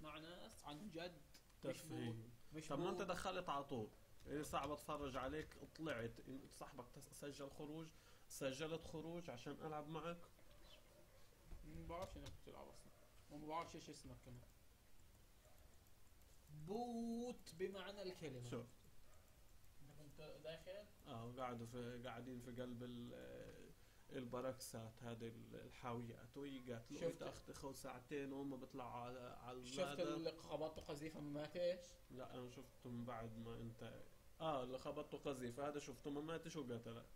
مع ناس عن جد ترفيه. طب ما انت دخلت على طول صعب اتفرج عليك، طلعت صاحبك سجل خروج، سجلت خروج عشان العب معك. ما بعرفش انك بتلعب اصلا وما بعرفش ايش اسمك كمان. بوت بمعنى الكلمه. شوف انت داخل وقاعدوا قاعدين في قلب البركسات هذه الحاويات ويقاتلوا. شفت اخذوا ساعتين وهم بيطلعوا على شفت اللي خبطوا قذيفه ما ماتش؟ لا انا شفته من بعد ما انت اللي خبطوا قذيفه هذا شفته ما ماتش وقتله.